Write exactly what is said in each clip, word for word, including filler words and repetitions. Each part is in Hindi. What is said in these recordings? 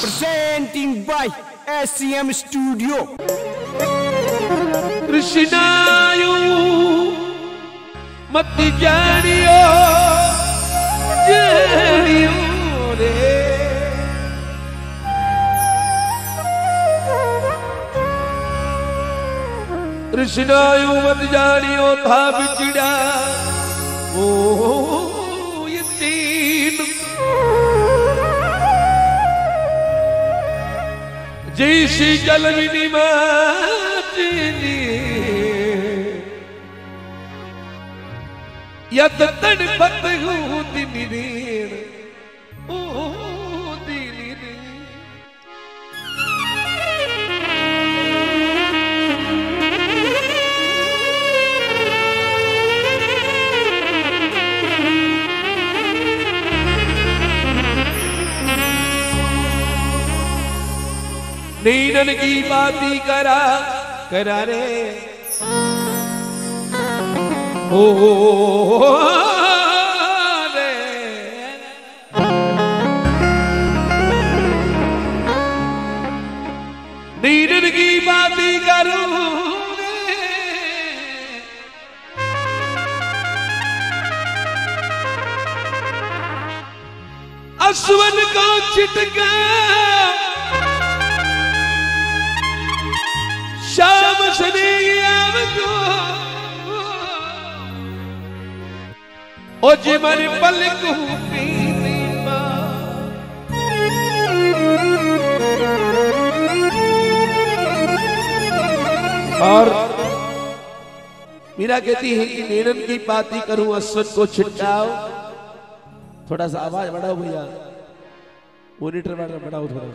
presenting by S C M Studio. Krishnayu mati janiyo janiyo re Krishnayu mati janiyo tha bichida oh जैसी जल विनिमाचिनी यद तड़पत हूँ दिलीर ओ दिलीर नैनन की बाती करा करा रे ओ रे नैनन की बाती करू रे अश्वन का छिटका शाम ओ जिमर पलक और मीरा कहती है कि नीरन की पाती करूं अश्वत को छिटकाओ। थोड़ा सा आवाज बढ़ाओ भैया, मोनिटर बढ़ाओ थोड़ा।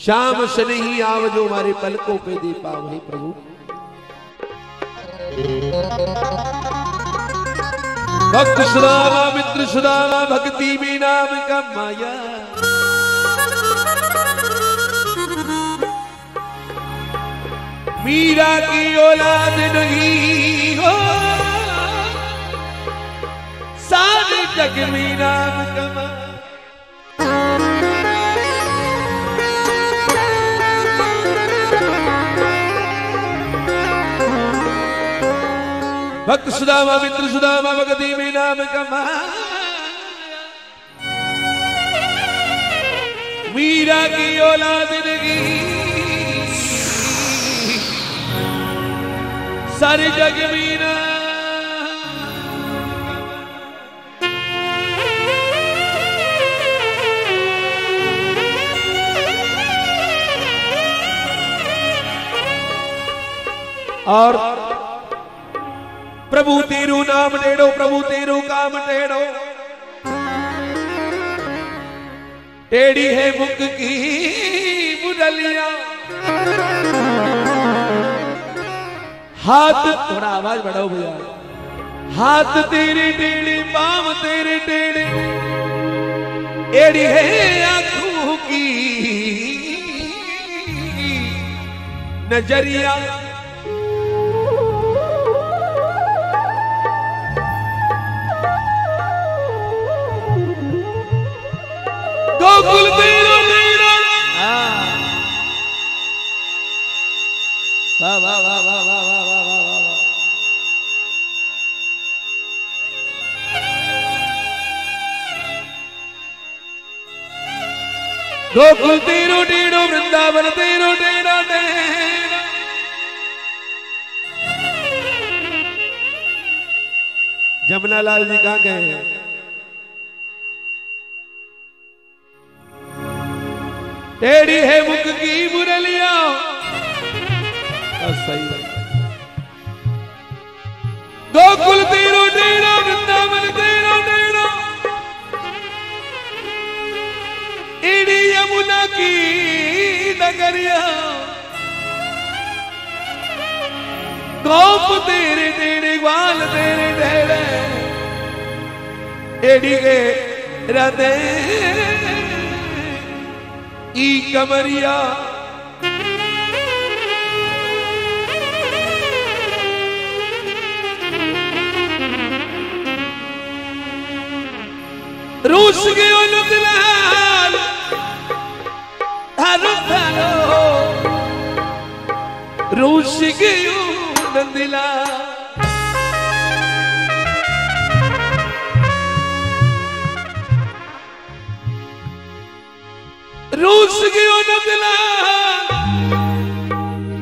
श्याम स्नेही आव जो हमारे पलकों पे दे पाओ हे प्रभु। भक्त सुदामा मित्र सुदामा भक्ति में नाम का माया मीरा की औलाद नहीं हो सारे जग में नाम का माया। भक्त सुदामा मित्र सुदामा भक्ति में नाम कमा मीरा की औलाद लगी सारे जग मीरा और प्रभु तेरू नाम टेढ़ो प्रभु तेरू काम टेढ़ो टेढ़ी है मुख की मुरलिया हाथ। थोड़ा आवाज बढ़ाओ भैया। हाथ तेरे टेढ़े पांव तेरे टेढ़े एड़ी है आंखों की नजरिया गोकुल तेरो तेरा हां वाह वाह वाह वाह वाह वाह वाह वाह गोकुल तेरो तेरो वृंदावन तेरो तेरा तेरा जमुना लाल जी कहां गए हैं? टेढ़ी है मुख की मुरलिया गोकुल तेरो टेढ़ा वृंदावन तेरो टेढ़ा एड़ी यमुना की नगरिया गोप तेरे टेढ़े ग्वाल तेरे टेढ़े एड़ी के राधे ई कमरिया रूस के उलटला नंदिला रूस गयो नंदिला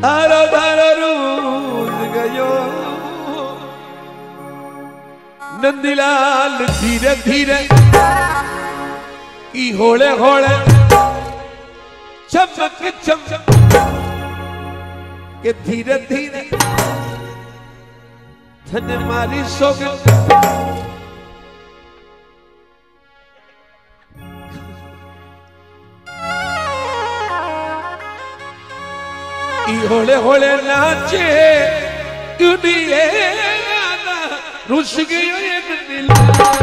हरो धारो रूस गयो नंदिलाल धीरे धीरे ई होले होले चमक चमक के धीरे धीरे धन मारी सोग होले होले नाचे दुनिया रुस गयो नंदिला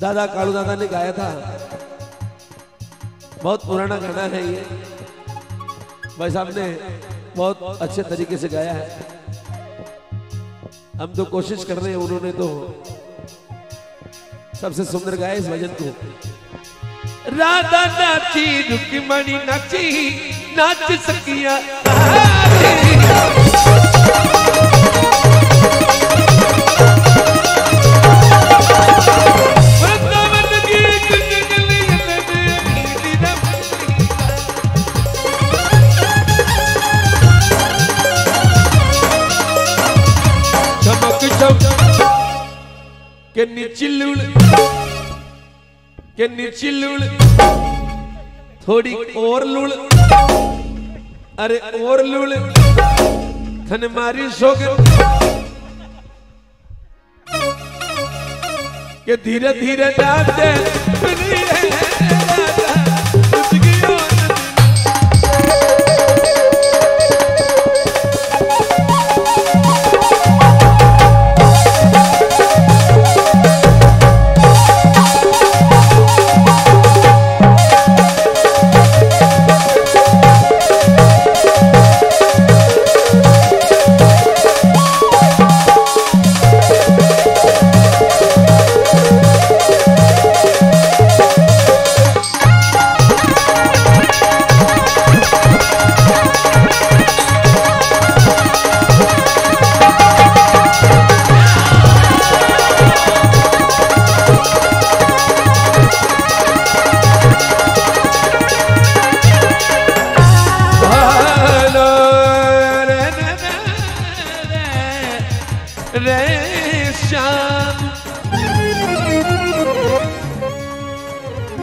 दादा कालू दादा ने गाया था। बहुत पुराना गाना है ये, भाई साहब ने बहुत अच्छे तरीके से गाया है। हम तो कोशिश कर रहे हैं, उन्होंने तो सबसे सुंदर गाया इस भजन को। राधा नाची रुक्मिणी नाची नाच सकिया केनी चिल्लुल केनी चिल्लुल थोड़ी और लुल अरे और लुल थन मारी सोग के धीरे धीरे जाते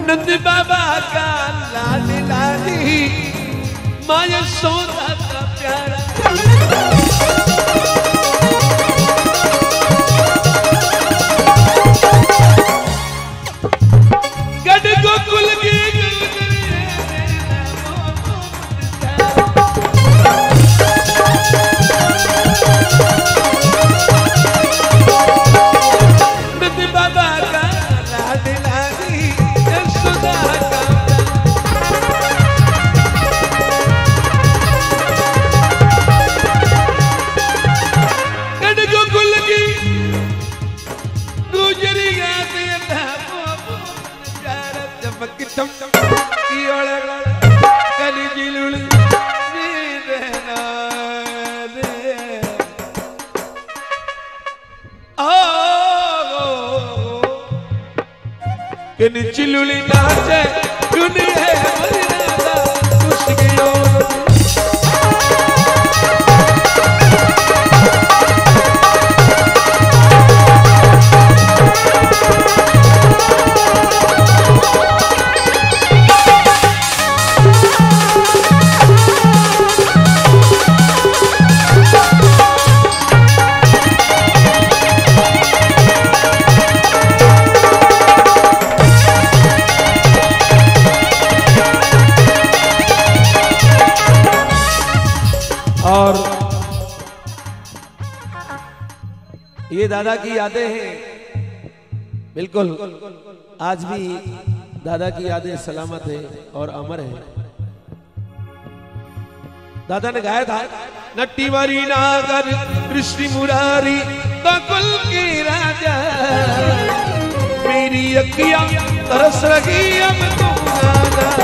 नंद बाबा का लाल लाली माया सोना का प्यारा चिलुली नाचे दुनिया दादा की यादें हैं। बिल्कुल आज भी दादा की यादें सलामत है और अमर है। दादा ने गाया था नट्टी वारी नागर कृष्ण मुरारी बकुल के राजा मेरी अखियां तरस रही अब तो दादा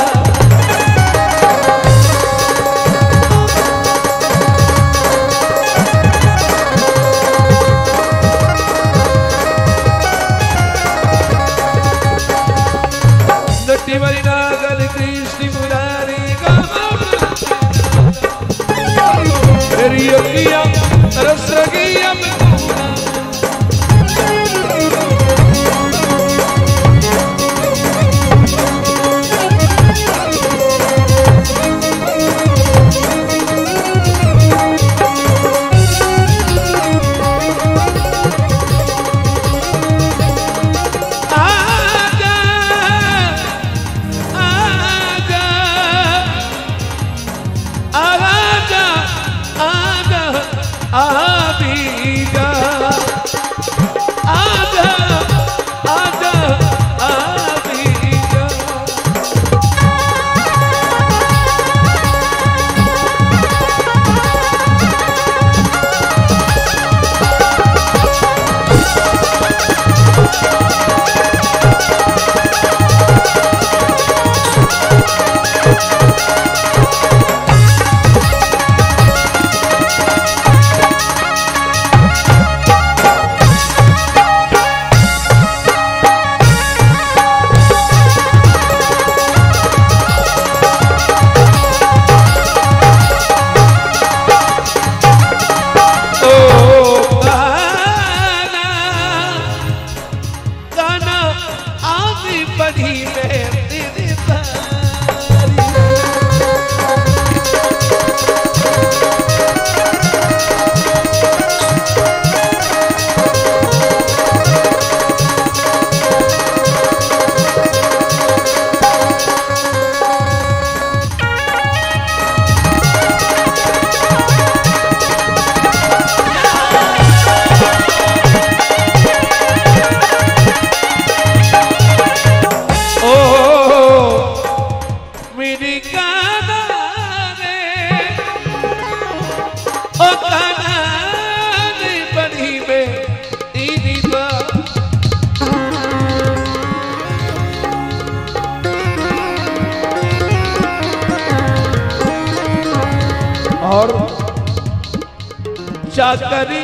चाकरी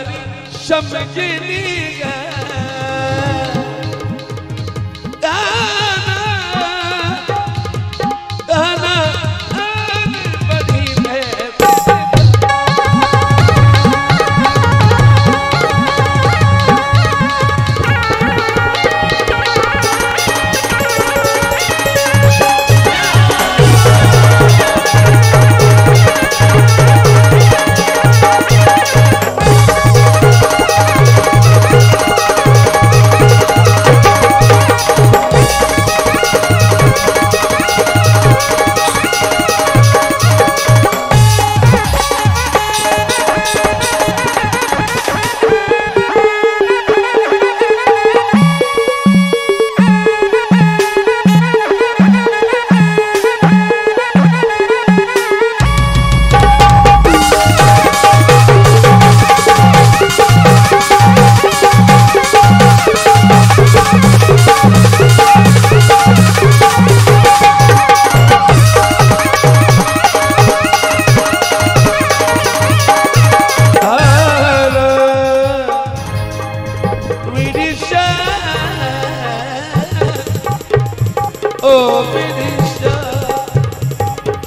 समझनी ओ विदिशा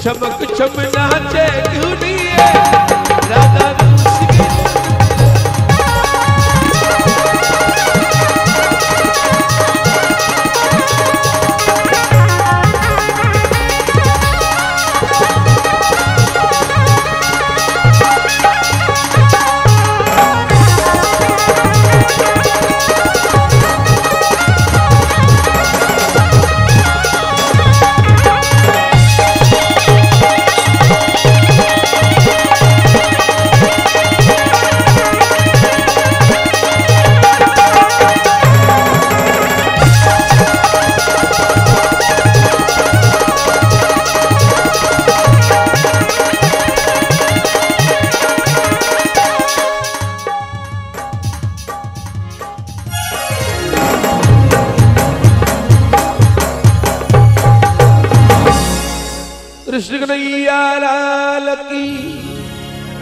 चमक चमना चे दुनिया राधा दूसरी कृष्ण कन्हैया लाल की।